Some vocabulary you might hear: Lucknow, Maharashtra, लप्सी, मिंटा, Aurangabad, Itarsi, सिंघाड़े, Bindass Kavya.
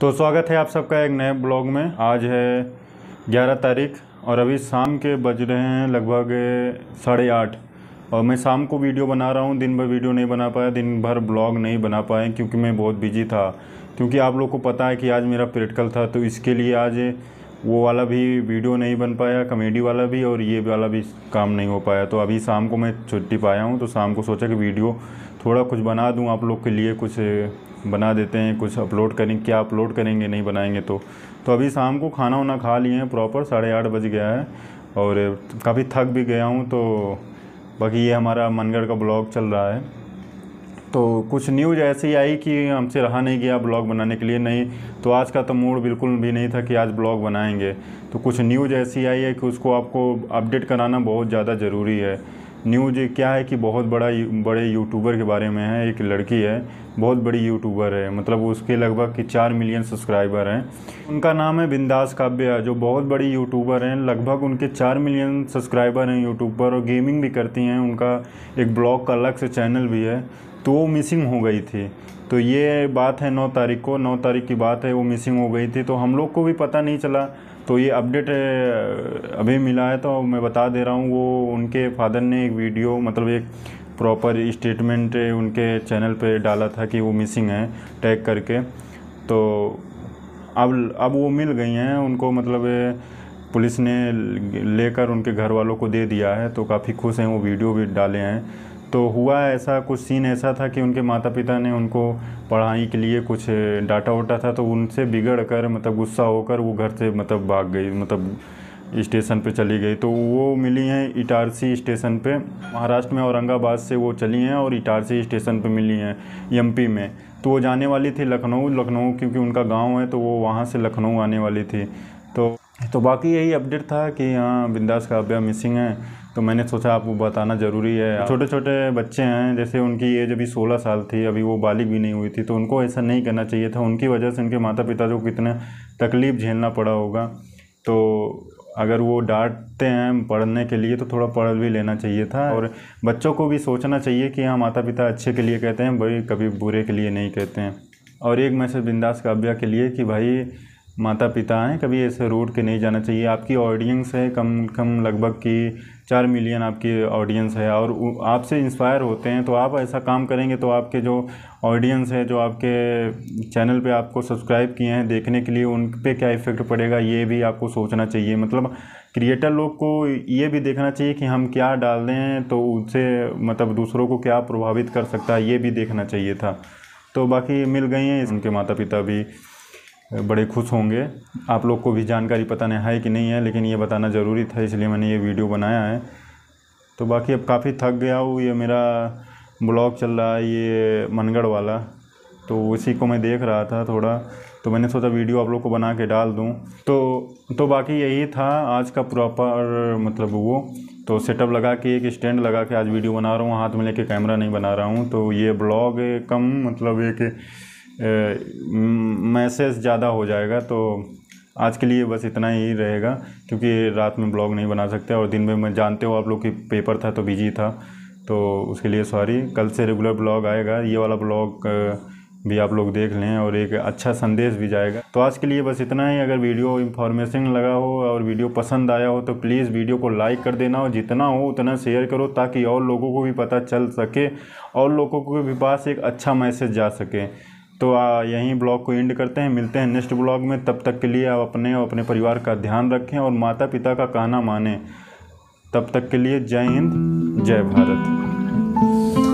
तो स्वागत है आप सबका एक नए ब्लॉग में। आज है 11 तारीख और अभी शाम के बज रहे हैं लगभग 8:30 और मैं शाम को वीडियो बना रहा हूँ। दिन भर वीडियो नहीं बना पाया, दिन भर ब्लॉग नहीं बना पाए क्योंकि मैं बहुत बिजी था। क्योंकि आप लोग को पता है कि आज मेरा प्रैक्टिकल था, तो इसके लिए आज वो वाला भी वीडियो नहीं बन पाया, कॉमेडी वाला भी, और ये वाला भी काम नहीं हो पाया। तो अभी शाम को मैं छुट्टी पाया हूँ, तो शाम को सोचा कि वीडियो थोड़ा कुछ बना दूँ आप लोग के लिए, कुछ बना देते हैं, कुछ अपलोड करें। क्या अपलोड करेंगे, नहीं बनाएंगे तो अभी शाम को खाना वाना खा लिए हैं प्रॉपर। 8:30 बज गया है और काफ़ी थक भी गया हूँ। तो बाकी ये हमारा मनगढ़ का ब्लॉग चल रहा है। तो कुछ न्यूज़ ऐसी आई कि हमसे रहा नहीं गया ब्लॉग बनाने के लिए, नहीं तो आज का तो मूड बिल्कुल भी नहीं था कि आज ब्लॉग बनाएंगे। तो कुछ न्यूज़ ऐसी आई है कि उसको आपको अपडेट कराना बहुत ज़्यादा ज़रूरी है। न्यूज़ क्या है कि बहुत बड़े यूट्यूबर के बारे में है। एक लड़की है, बहुत बड़ी यूट्यूबर है, मतलब उसके लगभग कि 4 मिलियन सब्सक्राइबर हैं। उनका नाम है बिंदास काव्या, जो बहुत बड़ी यूट्यूबर हैं। लगभग उनके 4 मिलियन सब्सक्राइबर हैं यूट्यूब पर, और गेमिंग भी करती हैं। उनका एक ब्लॉग का अलग से चैनल भी है, तो वो मिसिंग हो गई थी। तो ये बात है 9 तारीख को, 9 तारीख की बात है, वो मिसिंग हो गई थी। तो हम लोग को भी पता नहीं चला, तो ये अपडेट अभी मिला है तो मैं बता दे रहा हूँ। वो उनके फादर ने एक वीडियो, मतलब एक प्रॉपर स्टेटमेंट उनके चैनल पे डाला था कि वो मिसिंग है टैग करके। तो अब वो मिल गई हैं उनको, मतलब पुलिस ने लेकर उनके घर वालों को दे दिया है। तो काफ़ी खुश हैं, वो वीडियो भी डाले हैं। तो हुआ ऐसा, कुछ सीन ऐसा था कि उनके माता पिता ने उनको पढ़ाई के लिए कुछ डाटा उटा था, तो उनसे बिगड़ कर, मतलब गुस्सा होकर वो घर से मतलब भाग गई, मतलब स्टेशन पे चली गई। तो वो मिली हैं इटारसी स्टेशन पे, महाराष्ट्र में औरंगाबाद से वो चली हैं और इटारसी स्टेशन पे मिली हैं एमपी में। तो वो जाने वाली थी लखनऊ, क्योंकि उनका गाँव है, तो वो वहाँ से लखनऊ आने वाली थी। तो बाकी यही अपडेट था कि हाँ, बिंदास काव्या मिसिंग है। तो मैंने सोचा आपको बताना ज़रूरी है। छोटे छोटे बच्चे हैं, जैसे उनकी एज अभी 16 साल थी, अभी वो बालिग भी नहीं हुई थी, तो उनको ऐसा नहीं करना चाहिए था। उनकी वजह से उनके माता पिता को कितना तकलीफ़ झेलना पड़ा होगा। तो अगर वो डांटते हैं पढ़ने के लिए तो थोड़ा पढ़ भी लेना चाहिए था। और बच्चों को भी सोचना चाहिए कि हाँ, माता पिता अच्छे के लिए कहते हैं, भाई कभी बुरे के लिए नहीं कहते हैं। और एक मैसेज बिंदास काव्या के लिए कि भाई माता पिता हैं, कभी ऐसे रोड के नहीं जाना चाहिए। आपकी ऑडियंस है कम लगभग कि 4 मिलियन आपकी ऑडियंस है, और आपसे इंस्पायर होते हैं। तो आप ऐसा काम करेंगे तो आपके जो ऑडियंस है, जो आपके चैनल पे आपको सब्सक्राइब किए हैं देखने के लिए, उन पे क्या इफ़ेक्ट पड़ेगा ये भी आपको सोचना चाहिए। मतलब क्रिएटर लोग को ये भी देखना चाहिए कि हम क्या डाल दें तो उससे मतलब दूसरों को क्या प्रभावित कर सकता है, ये भी देखना चाहिए था। तो बाकी मिल गई हैं, उनके माता पिता भी बड़े खुश होंगे। आप लोग को भी जानकारी पता नहीं है कि नहीं है, लेकिन ये बताना ज़रूरी था, इसलिए मैंने ये वीडियो बनाया है। तो बाकी अब काफ़ी थक गया हूँ। ये मेरा ब्लॉग चल रहा है, ये मनगढ़ वाला, तो उसी को मैं देख रहा था थोड़ा, तो मैंने सोचा वीडियो आप लोग को बना के डाल दूँ। तो बाकी यही था आज का प्रॉपर, मतलब वो तो सेटअप लगा के, एक स्टैंड लगा के आज वीडियो बना रहा हूँ, हाथ में लेके कैमरा नहीं बना रहा हूँ। तो ये ब्लॉग कम, मतलब एक मैसेज ज़्यादा हो जाएगा। तो आज के लिए बस इतना ही रहेगा, क्योंकि रात में ब्लॉग नहीं बना सकते और दिन में, मैं जानते हो आप लोग की पेपर था तो बिजी था, तो उसके लिए सॉरी। कल से रेगुलर ब्लॉग आएगा, ये वाला ब्लॉग भी आप लोग देख लें और एक अच्छा संदेश भी जाएगा। तो आज के लिए बस इतना ही। अगर वीडियो इन्फॉर्मेशन लगा हो और वीडियो पसंद आया हो तो प्लीज़ वीडियो को लाइक कर देना, और जितना हो उतना शेयर करो ताकि और लोगों को भी पता चल सके और लोगों को भी पास एक अच्छा मैसेज जा सके। तो यहीं ब्लॉग को एंड करते हैं, मिलते हैं नेक्स्ट ब्लॉग में। तब तक के लिए आप अपने और अपने परिवार का ध्यान रखें और माता पिता का कहना माने। तब तक के लिए जय हिंद, जय भारत।